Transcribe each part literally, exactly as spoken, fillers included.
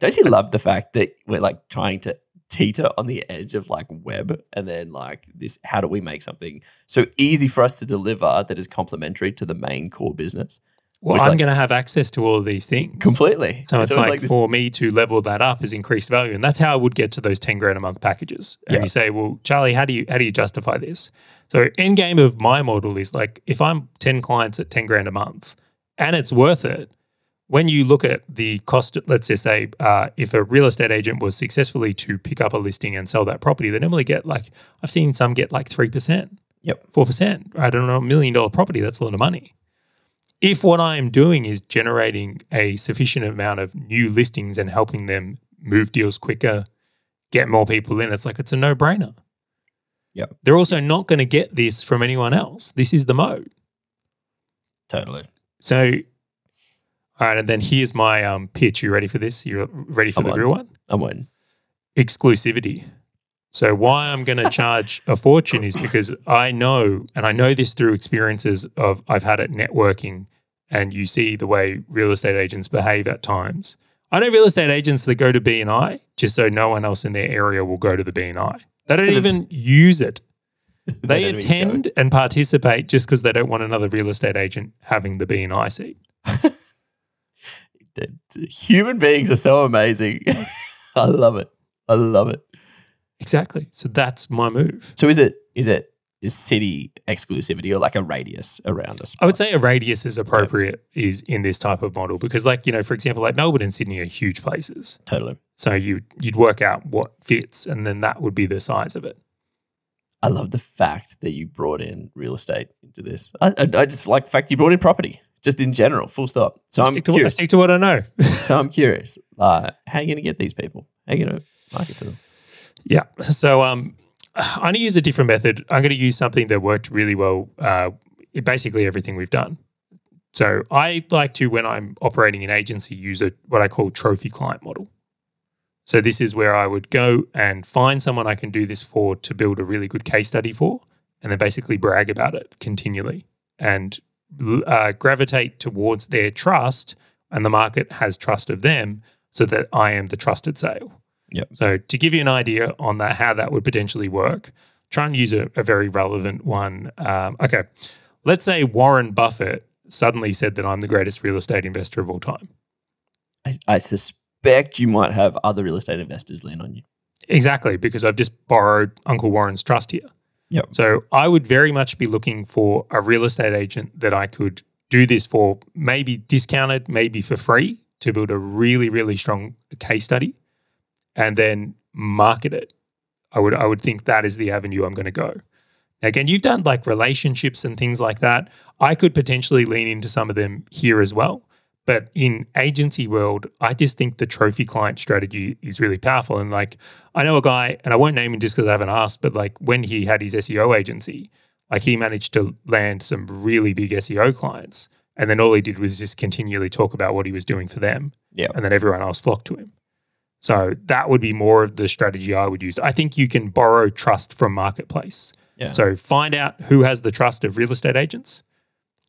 Don't you love the fact that we're like trying to teeter on the edge of like web, and then like this, how do we make something so easy for us to deliver that is complementary to the main core business? Well, which, I'm like, going to have access to all of these things. Completely. So it's, so it's like, like for me to level that up is increased value. And that's how I would get to those ten grand a month packages. And yeah. you say, well, Charley, how do you, how do you justify this? So end game of my model is like, if I'm ten clients at ten grand a month and it's worth it, when you look at the cost, let's just say uh, if a real estate agent was successfully to pick up a listing and sell that property, they normally get like, I've seen some get like three percent, yep, four percent, I don't know, a million dollar property, that's a lot of money. If what I'm doing is generating a sufficient amount of new listings and helping them move deals quicker, get more people in, it's like, it's a no-brainer. Yep. They're also not going to get this from anyone else. This is the mode. Totally. So, all right, and then here's my um, pitch. You ready for this? You ready for I'm the on. real one? I'm on. Exclusivity. So why I'm going to charge a fortune is because I know, and I know this through experiences of I've had at networking, and you see the way real estate agents behave at times. I know real estate agents that go to B and I just so no one else in their area will go to the B and I. They don't even use it. They attend and participate just because they don't want another real estate agent having the B and I seat. Human beings are so amazing. I love it. I love it. Exactly. So that's my move. So is it is it is city exclusivity, or like a radius around us? I would say a radius is appropriate yeah. is in this type of model, because like, you know, for example, like Melbourne and Sydney are huge places. Totally. So you you'd work out what fits, and then that would be the size of it. I love the fact that you brought in real estate into this. I, I, I just like the fact you brought in property, just in general, full stop. So I I'm curious. What, I stick to what I know. So I'm curious. Uh, how are you going to get these people? How are you going to market to them? Yeah. So um, I'm going to use a different method. I'm going to use something that worked really well uh, in basically everything we've done. So I like to, when I'm operating an agency, use a, what I call trophy client model. So this is where I would go and find someone I can do this for to build a really good case study for, and then basically brag about it continually and uh, gravitate towards their trust, and the market has trust of them so that I am the trusted sale. Yep. So to give you an idea on that, how that would potentially work, try and use a, a very relevant one. Um, okay, let's say Warren Buffett suddenly said that I'm the greatest real estate investor of all time. I, I suspect you might have other real estate investors lean on you. Exactly, because I've just borrowed Uncle Warren's trust here. Yep. So I would very much be looking for a real estate agent that I could do this for, maybe discounted, maybe for free, to build a really, really strong case study, and then market it. I would I would think that is the avenue I'm going to go. Now, again, you've done like relationships and things like that. I could potentially lean into some of them here as well. But in agency world, I just think the trophy client strategy is really powerful. And like, I know a guy, and I won't name him just because I haven't asked, but like when he had his S E O agency, like he managed to land some really big S E O clients. And then all he did was just continually talk about what he was doing for them. Yeah. And then everyone else flocked to him. So that would be more of the strategy I would use. I think you can borrow trust from marketplace. Yeah. So find out who has the trust of real estate agents,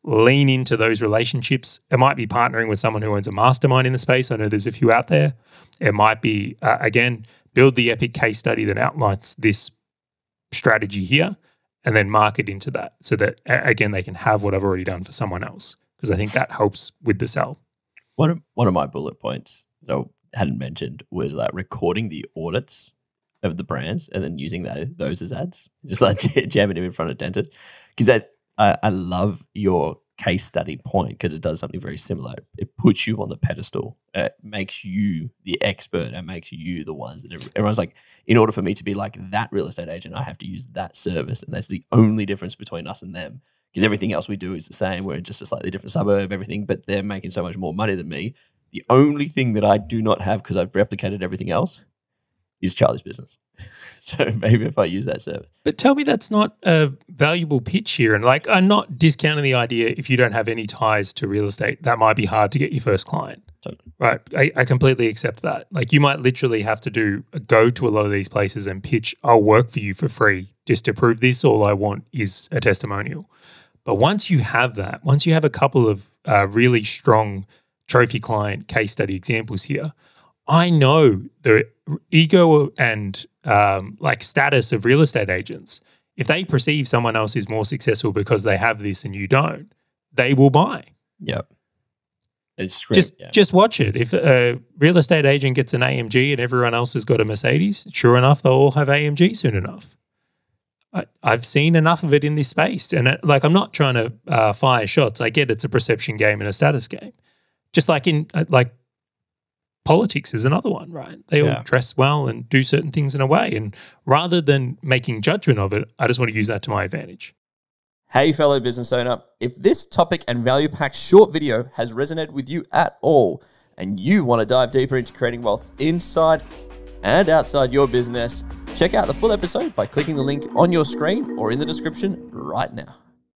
lean into those relationships. It might be partnering with someone who owns a mastermind in the space. I know there's a few out there. It might be, uh, again, build the epic case study that outlines this strategy here, and then market into that so that, again, they can have what I've already done for someone else, because I think that helps with the sell. One of, one of my bullet points, so hadn't mentioned, was like recording the audits of the brands and then using that, those as ads, just like jamming them in front of dentists. Because I, I, I love your case study point, because it does something very similar. It puts you on the pedestal. It makes you the expert. It makes you the ones that everyone's like, in order for me to be like that real estate agent, I have to use that service. And that's the only difference between us and them, because everything else we do is the same. We're in just a slightly different suburb, everything, but they're making so much more money than me. The only thing that I do not have, because I've replicated everything else, is Charley's business. So maybe if I use that service. But tell me that's not a valuable pitch here. And like, I'm not discounting the idea if you don't have any ties to real estate, that might be hard to get your first client. Totally. Right. I, I completely accept that. Like you might literally have to do go to a lot of these places and pitch, I'll work for you for free just to prove this. All I want is a testimonial. But once you have that, once you have a couple of uh, really strong trophy client case study examples here, I know the ego and um, like status of real estate agents. If they perceive someone else is more successful because they have this and you don't, they will buy. Yep. It's great, just, yeah. just watch it. If a real estate agent gets an A M G and everyone else has got a Mercedes, sure enough, they'll all have A M G soon enough. I, I've seen enough of it in this space. And it, like, I'm not trying to uh, fire shots. I get it's a perception game and a status game. Just like in like politics is another one, right? They yeah. all dress well and do certain things in a way. And rather than making judgment of it, I just want to use that to my advantage. Hey, fellow business owner, if this topic and value-packed short video has resonated with you at all, and you want to dive deeper into creating wealth inside and outside your business, check out the full episode by clicking the link on your screen or in the description right now.